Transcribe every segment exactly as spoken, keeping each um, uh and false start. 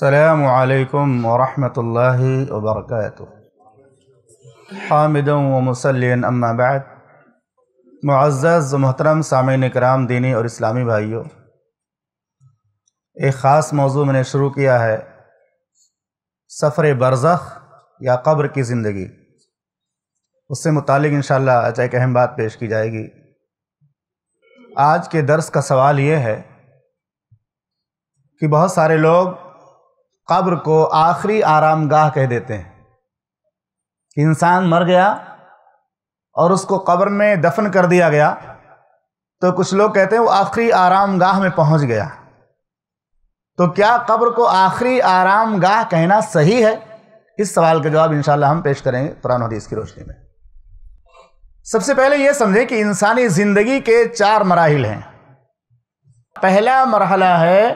अस्सलामु अलैकुम वरहमतुल्लाहि वबरकातुहु। हामिदुन व मुसल्लिन अम्मा बाद। मुअज़्ज़ज़ व मोहतरम सामीन कराम, दीनी और इस्लामी भाइयों, एक ख़ास मौजू मैंने शुरू किया है, सफ़र बरज़ख या कब्र की ज़िंदगी। उससे मुतालिक इंशाअल्लाह आज एक अहम बात पेश की जाएगी। आज के दर्स का सवाल ये है कि बहुत सारे लोग कब्र को आखिरी आरामगाह कह देते हैं कि इंसान मर गया और उसको कब्र में दफन कर दिया गया, तो कुछ लोग कहते हैं वो आखिरी आरामगाह में पहुंच गया। तो क्या कब्र को आखिरी आरामगाह कहना सही है? इस सवाल का जवाब इंशाल्लाह हम पेश करेंगे कुरान हदीस की रोशनी में। सबसे पहले ये समझें कि इंसानी ज़िंदगी के चार मराहिल हैं। पहला मरहला है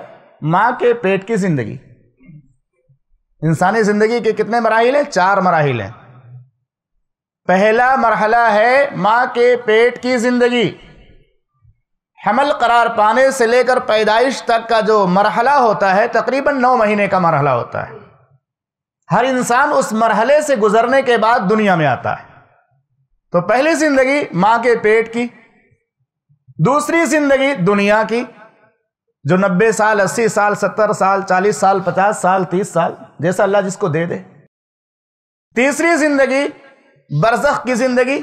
माँ के पेट की ज़िंदगी। इंसानी ज़िंदगी के कितने मराहिल हैं? चार मराहिल हैं। पहला मरहला है माँ के पेट की ज़िंदगी। हमल करार पाने से लेकर पैदाइश तक का जो मरहला होता है, तकरीबन नौ महीने का मरहला होता है। हर इंसान उस मरहले से गुजरने के बाद दुनिया में आता है। तो पहली ज़िंदगी माँ के पेट की, दूसरी ज़िंदगी दुनिया की, जो नब्बे साल, अस्सी साल, सत्तर साल, चालीस साल, पचास साल, तीस साल, जैसा अल्लाह जिसको दे दे। तीसरी ज़िंदगी बरज़ख की ज़िंदगी,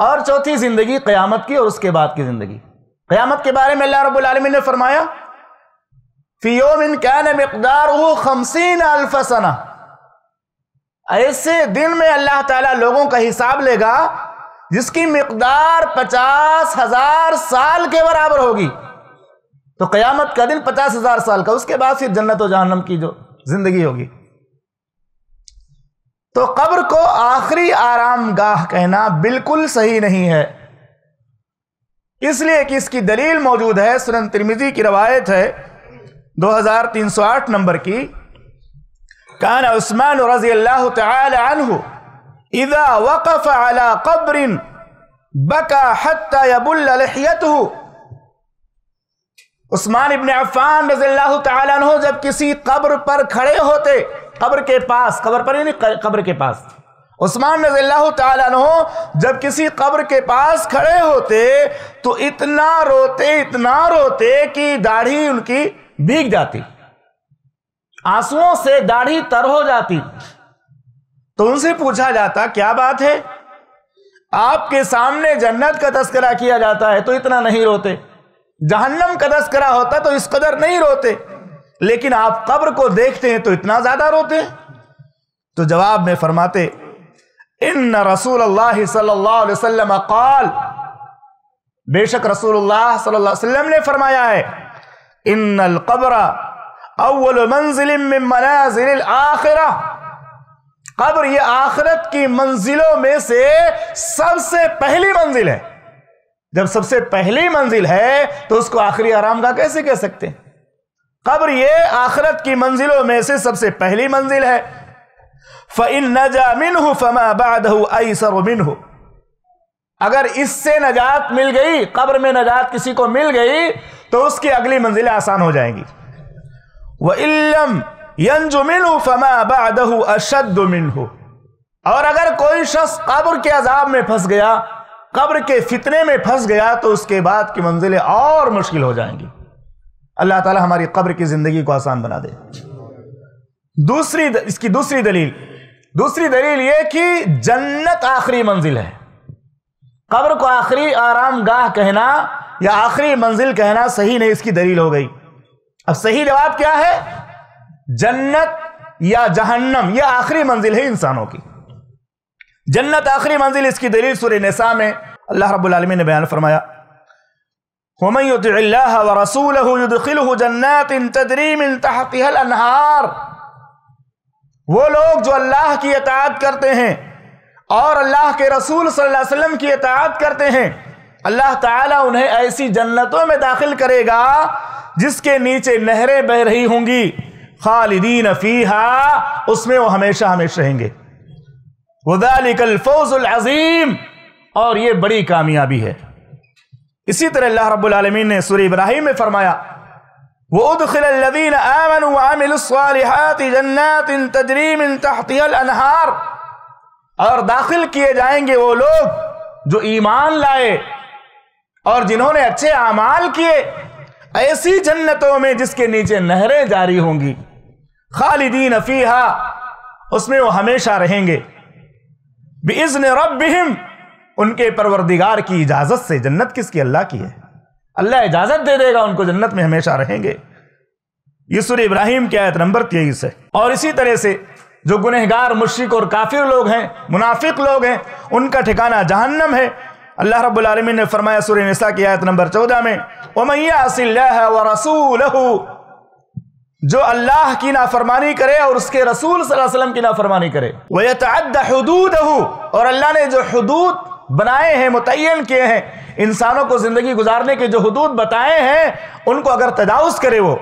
और चौथी ज़िंदगी क़यामत की और उसके बाद की ज़िंदगी। क़यामत के बारे में अल्लाह रब्बुल आलमीन ने फरमाया, फ़ी यौमिन कान मिक़दारुहु खमसीन अल्फ़ सना। ऐसे दिन में अल्लाह ताला लोगों का हिसाब लेगा जिसकी मिक़दार पचास हज़ार साल के बराबर होगी। तो क़यामत का दिन पचास हज़ार साल का, उसके बाद फिर जन्नत और जहन्नम की जो ज़िंदगी होगी। तो कब्र को आखिरी आरामगाह कहना बिल्कुल सही नहीं है, इसलिए कि इसकी दलील मौजूद है। सुनन तिर्मिज़ी की रवायत है दो हज़ार तीन सौ आठ नंबर की। कान उस्मान रज़ियल्लाहु तआला अन्हु इज़ा वक़फ़ अला क़ब्रिन बका हत्ता यबुल्ल लिहयतुहु। उस्मान इब्न अफ़्फ़ान रज़ियल्लाहु तआला अन्हु जब किसी कब्र पर खड़े होते, कब्र के पास, कब्र पर नहीं, कब्र के पास उस्मान रज़ियल्लाहु तआला अन्हु जब किसी कब्र के पास खड़े होते तो इतना रोते, इतना रोते कि दाढ़ी उनकी भीग जाती, आंसुओं से दाढ़ी तर हो जाती। तो उनसे पूछा जाता, क्या बात है, आपके सामने जन्नत का तस्करा किया जाता है तो इतना नहीं रोते, जहन्नम का तस्करा होता तो इस कदर नहीं रोते, लेकिन आप कब्र को देखते हैं तो इतना ज्यादा रोते हैं। तो जवाब में फरमाते, इन्ना रसूलुल्लाह सल्लल्लाहु अलैहि वसल्लम क़ाल, बेशक रसूलुल्लाह सल्लल्लाहु अलैहि वसल्लम ने फरमाया है, इन्नल क़ब्र अव्वल मंज़िलिन मिन मनाज़िलिल आखिरह। कब्र ये आखिरत की मंजिलों में से सबसे पहली मंजिल है। जब सबसे पहली मंजिल है तो उसको आखिरी आरामगाह कैसे कह सकते हैं? कब्र ये आखिरत की मंजिलों में से सबसे पहली मंजिल है। फ़इन नजा मिन्हु फमा बादहु अयसरु मिन्हु। अगर इससे नजात मिल गई, कब्र में नजात किसी को मिल गई, तो उसकी अगली मंजिलें आसान हो जाएंगी। व इल्लम यंजु मिन्हु फमा बादहु अशद्दु मिन्हु। और अगर कोई शख्स कब्र के अजाब में फंस गया, कब्र के फितने में फंस गया, तो उसके बाद की मंजिलें और मुश्किल हो जाएंगी। अल्लाह ताला हमारी कब्र की ज़िंदगी को आसान बना दे। दूसरी, इसकी दूसरी दलील, दूसरी दलील ये कि जन्नत आखिरी मंजिल है। कब्र को आखिरी आरामगाह कहना या आखिरी मंजिल कहना सही नहीं, इसकी दलील हो गई। अब सही जवाब क्या है? जन्नत या जहन्नम, यह आखिरी मंजिल है इंसानों की। जन्नत आखिरी मंजिल, इसकी दलील सूरह निसा में अल्लाह रब्बुल आलमीन ने बयान फरमाया, वमन युतिइल्लाह व रसूलहु युदखिलहु जन्नातिन तजरी मिन तहतिहल अनहार। वो लोग जो अल्लाह की इताअत करते हैं और अल्लाह के रसूल सल्लल्लाहु अलैहि वसल्लम की इताअत करते हैं, अल्लाह ताला उन्हें ऐसी जन्नतों में दाखिल करेगा जिसके नीचे नहरें बह रही होंगी। खालिदीन फीहा, उसमें वो हमेशा हमेशा रहेंगे। वज़ालिकल फौज़ुल अज़ीम, और ये बड़ी कामयाबी है। इसी तरह अल्लाह रब्बुल आलमीन ने सूरह इब्राहिम में फरमाया, वउदखिल लदीन आमनु वअमिलुस्सालिहात जन्नातिन तजरी मिन तहतिहल अनहार, और दाखिल किए जाएंगे वो लोग जो ईमान लाए और जिन्होंने अच्छे अमाल किए ऐसी जन्नतों में जिसके नीचे नहरें जारी होंगी। खालिदीन फीहा, उसमें वो हमेशा रहेंगे। बिइज़्न रब्बिहिम, उनके परवरदिगार की इजाज़त से। जन्नत किसकी? अल्लाह की है। अल्लाह इजाज़त दे देगा, उनको जन्नत में हमेशा रहेंगे। ये सूरह इब्राहिम की आयत नंबर तेईस है। और इसी तरह से जो गुनहगार मुश्रिक और काफिर लोग हैं, मुनाफिक लोग हैं, उनका ठिकाना जहन्नम है। अल्लाह रब्बुल आलमीन ने फरमाया सूरह निसा की आयत नंबर चौदह में, वमन यअसिल्लाह व रसूलहू, जो अल्लाह की नाफरमानी करे और उसके रसूल सल्लल्लाहु अलैहि वसल्लम की नाफरमानी करे, वयतअद्दा हुदूदहू, और अल्लाह ने जो हुदूद बनाए हैं, मुतय्यन किए हैं, इंसानों को ज़िंदगी गुजारने के जो हुदूद बताए हैं, उनको अगर तजावुज़ करे, वो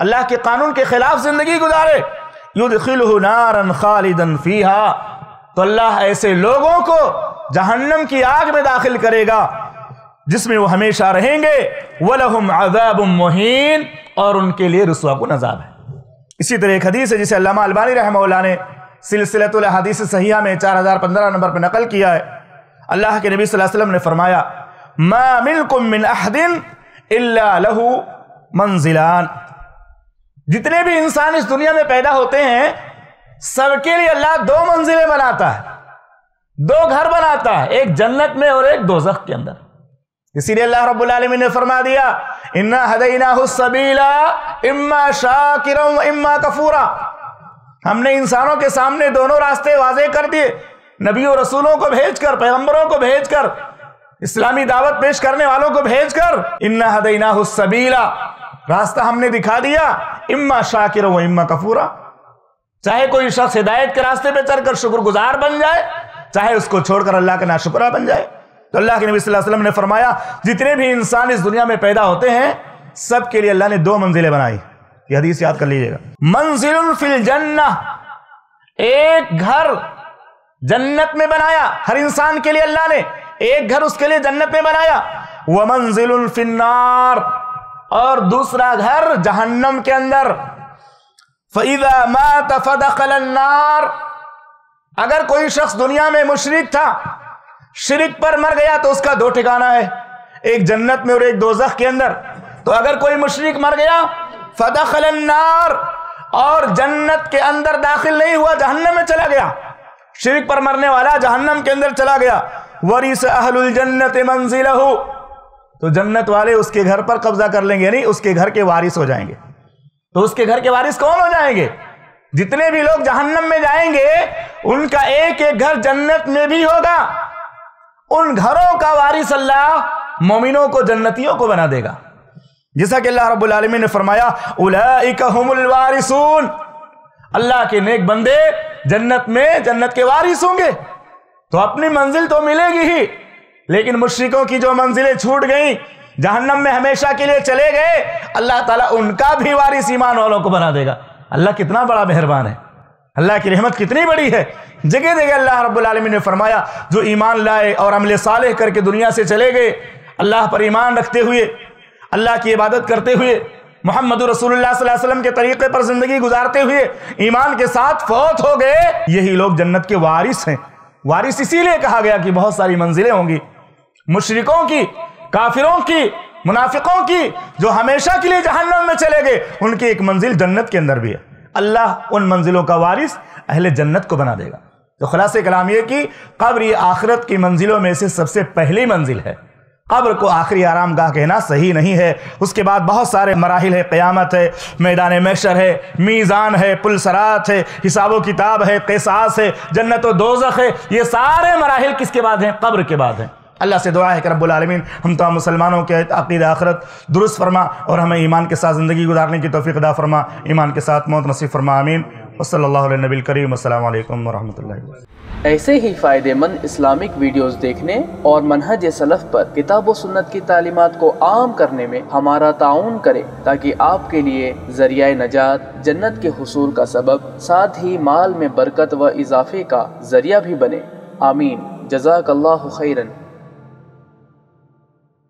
अल्लाह के कानून के ख़िलाफ़ ज़िंदगी गुजारे, युदखिलहु नारन खालिदन फीहा, तो अल्लाह ऐसे लोगों को जहन्नम की आग में दाखिल करेगा जिसमें वो हमेशा रहेंगे। वलहुम अज़ाबुम मुहीन, और उनके लिए रुस्वाकुन अज़ाब है। इसी तरह एक हदीस है जिसे अल्लामा अलबानी रहमहुल्लाह ने सिलसिलतुल हदीस सहीहा में चार हज़ार पंद्रह नंबर पर नकल किया है। अल्लाह के नबी सल्लल्लाहु अलैहि वसल्लम ने फरमाया, मा मिनकुम मिन अहदिन इल्ला लहू मंजिलान, जितने भी इंसान इस दुनिया में पैदा होते हैं सबके लिए अल्लाह दो मंजिलें बनाता है, दो घर बनाता है, एक जन्नत में और एक दोज़ख के अंदर। इसीलिए अल्लाह रब्बुल आलमीन ने फरमा दिया, इन्ना हदैनाहु सबीला इम्मा शाकिरन व इम्मा कफूरा, हमने इंसानों के सामने दोनों रास्ते वाजे कर दिए, नबियों रसूलों को भेजकर, पैगंबरों को भेजकर, इस्लामी दावत पेश करने वालों को भेजकर, इन्ना हदैनाहु सबीला, रास्ता हमने दिखा दिया, इम्मा शाकिर व इम्मा कफूरा, चाहे कोई शख्स हिदायत के रास्ते पे चलकर शुक्रगुजार बन जाए, चाहे उसको छोड़कर अल्लाह का नाशुक्रा बन जाए। तो अल्लाह के नबी सल्लल्लाहु अलैहि वसल्लम ने फरमाया, जितने भी इंसान इस दुनिया में पैदा होते हैं सबके लिए अल्लाह ने दो मंजिलें बनाई। यह हदीस याद कर लीजिएगा, मंजिल फिल जन्नह, एक घर जन्नत में बनाया हर इंसान के लिए अल्लाह ने, एक घर उसके लिए जन्नत में बनाया, व मंजिलुन फिन्नार, और दूसरा घर जहन्नम के अंदर। फइज़ा मात फदखल अन्नार, अगर कोई शख्स दुनिया में मुशरिक था, शिरक पर मर गया, तो उसका दो ठिकाना है, एक जन्नत में और एक दोज़ख के अंदर। तो अगर कोई मुशरिक मर गया, फदखल अन्नार, और जन्नत के अंदर दाखिल नहीं हुआ, जहन्नम में चला गया, शिरक पर मरने वाला जहन्नम के अंदर चला गया। वरिस अहलुल जन्नत मंजिलहु, तो जन्नत वाले उसके घर पर कब्जा कर लेंगे, यानी उसके घर के वारिस हो जाएंगे। तो उसके घर के वारिस कौन हो जाएंगे? जितने भी लोग जहन्नम में जाएंगे उनका एक एक घर जन्नत में भी होगा। उन घरों का वारिस अल्लाह मोमिनों को, जन्नतियों को बना देगा, जैसा कि अल्लाह रब्बुल आलमीन ने फरमाया, उलाइका हुमुल वारिसून, अल्लाह के नेक बंदे जन्नत में जन्नत के वारिस होंगे। तो अपनी मंजिल तो मिलेगी ही, लेकिन मुश्रिकों की जो मंजिलें छूट गई, जहन्नम में हमेशा के लिए चले गए, अल्लाह ताला उनका भी वारिस ईमान वालों को बना देगा। अल्लाह कितना बड़ा मेहरबान है, अल्लाह की रहमत कितनी बड़ी है। जगह जगह अल्लाह रब्बुल आलमीन ने फरमाया, जो ईमान लाए और अमल सालेह करके दुनिया से चले गए, अल्लाह पर ईमान रखते हुए, अल्लाह की इबादत करते हुए, मोहम्मद रसूलुल्लाह सल्लल्लाहु अलैहि वसल्लम के तरीके पर जिंदगी गुजारते हुए ईमान के साथ फौत हो गए, यही लोग जन्नत के वारिस हैं। वारिस इसीलिए कहा गया कि बहुत सारी मंजिलें होंगी, मुशरिकों की, काफिरों की, मुनाफिकों की, जो हमेशा के लिए जहन्नम में चले गए, उनकी एक मंजिल जन्नत के अंदर भी है। अल्लाह उन मंजिलों का वारिस अहले जन्नत को बना देगा। तो खुलासे कलाम यह कि कब्र आखिरत की मंजिलों में से सबसे पहली मंजिल है। कब्र को आखिरी आरामगाह कहना सही नहीं है। उसके बाद बहुत सारे मराहिल है, क़यामत है, मैदान महशर है, मीज़ान है, पुलसरात है, हिसाबो किताब है, क़िसास है, जन्नत व दोज़ख है। ये सारे मराहिल किसके बाद हैं? कब्र के बाद हैं। अल्लाह से दुआ है कि रब्बुल आलमीन हम तमाम मुसलमानों के अक़ीद आखरत दुरुस्त फरमा और हमें ईमान के साथ ज़िंदगी गुजारने की तौफ़ीक़ अता फरमा, ईमान के साथ मौत नसीब फरमा। आमीन। वसल्लल्लाहु अलैहि नबी करीम। अस्सलामु अलैकुम व रहमतुल्लाहि व बरकातहू। ऐसे ही फ़ायदेमंद इस्लामिक वीडियोस देखने और मनहज सलफ़ पर किताब व सुन्नत की तालीमात को आम करने में हमारा ताउन करें, ताकि आपके लिए ज़रिया नजात, जन्नत के हुसूल का सबब, साथ ही माल में बरकत व इजाफे का ज़रिया भी बने। आमीन। जज़ाकल्लाहु खैरन।